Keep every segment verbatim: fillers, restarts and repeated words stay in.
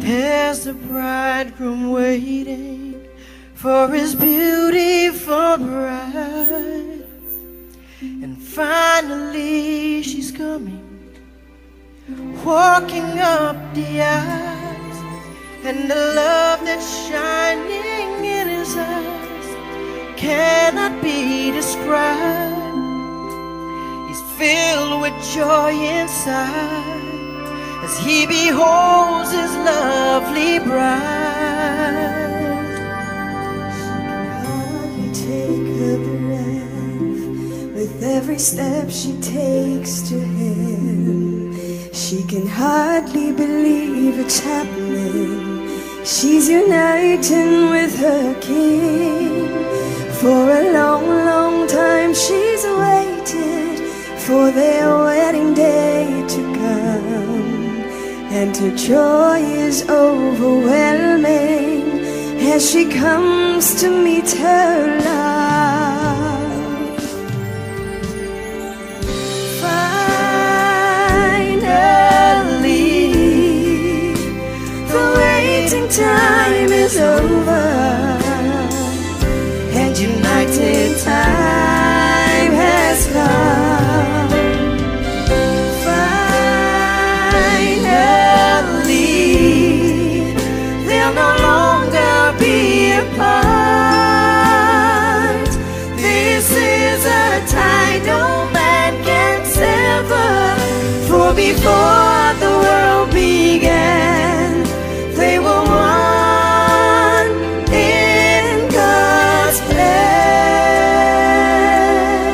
There's the bridegroom waiting for his beautiful bride, and finally she's coming, walking up the aisles, and the love that's shining in his eyes cannot be described. He's filled with joy inside as he beholds his lovely bride. Can you take a breath with every step she takes to him? She can hardly believe it's happening. She's uniting with her king. For a long, long time she's waited for their wedding day to come. And her joy is overwhelming as she comes to meet her love. Finally, the waiting time is over, and united time has come. Before the world began, they were one in God's plan.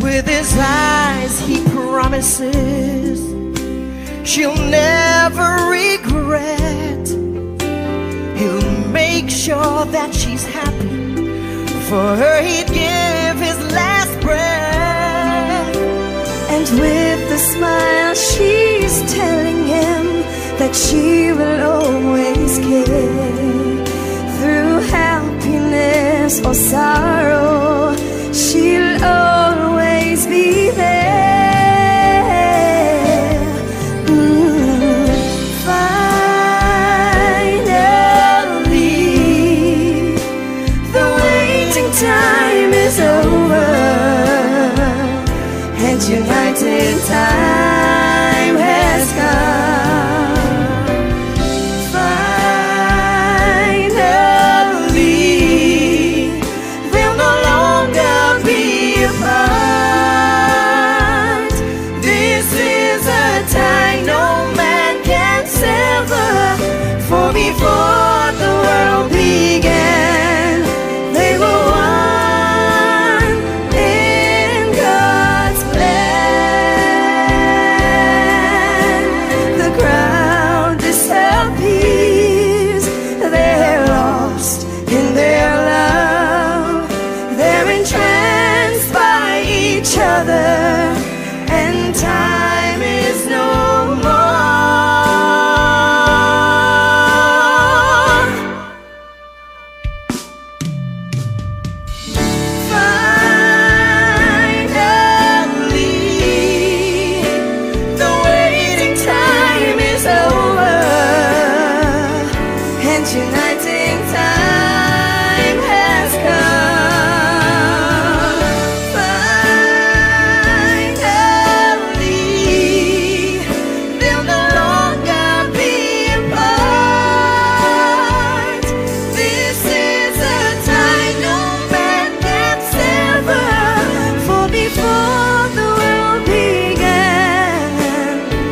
With his eyes he promises she'll never regret. He'll make sure that she's happy, for her he'd give his last breath. And with a smile she's telling him that she will always care. Through happiness or sorrow, she'll always be there. Mm. Finally, the waiting time is over, and united time has come. Finally, they'll no longer be apart. This is a time no man can sever, for before the world began, they were one in God's plan. The ground disappears, they're lost in their love. They're entranced by each other, and time is no more. Finally, the waiting time is over, and uniting time has come. Finally, they'll no longer be apart. This is a time no man can sever, for before the world began,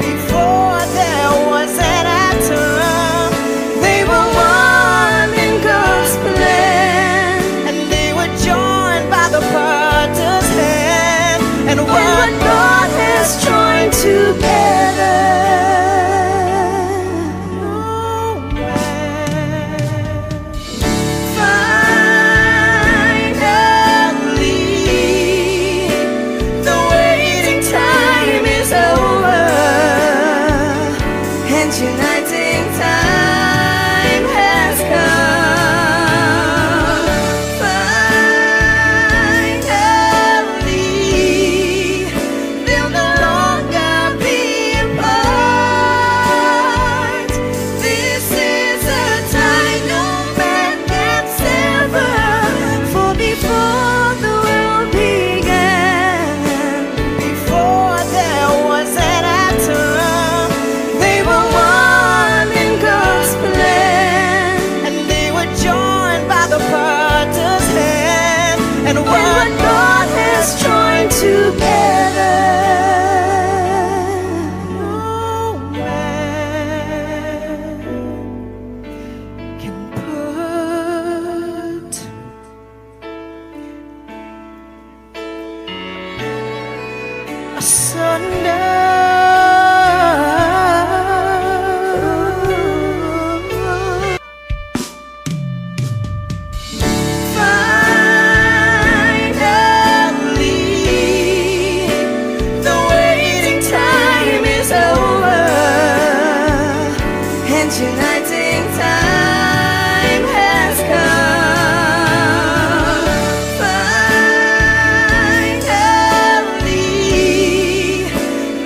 before there was an atom, they were one in God's plan, and they were joined by the potter's hand, and what God has joined together, no man. Finally, the waiting time is over, and uniting time has come. Finally, Uniting time has come. Finally,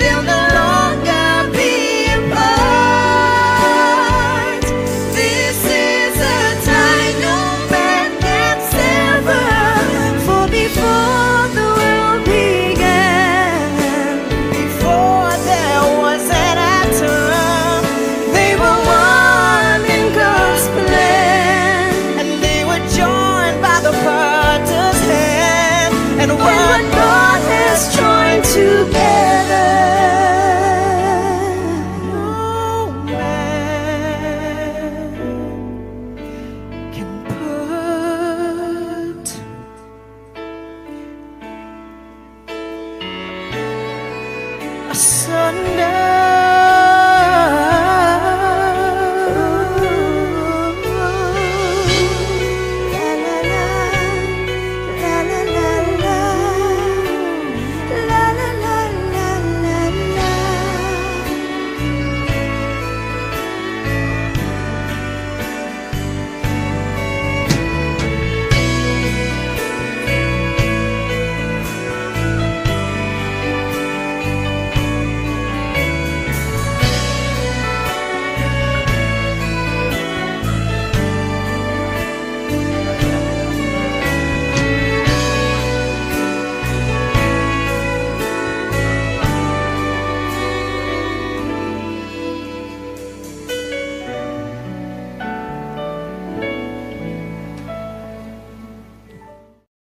they'll no longer be apart. This is a time no man can sever. For before the world began, before there was an after, they were one. Together, no man can put asunder.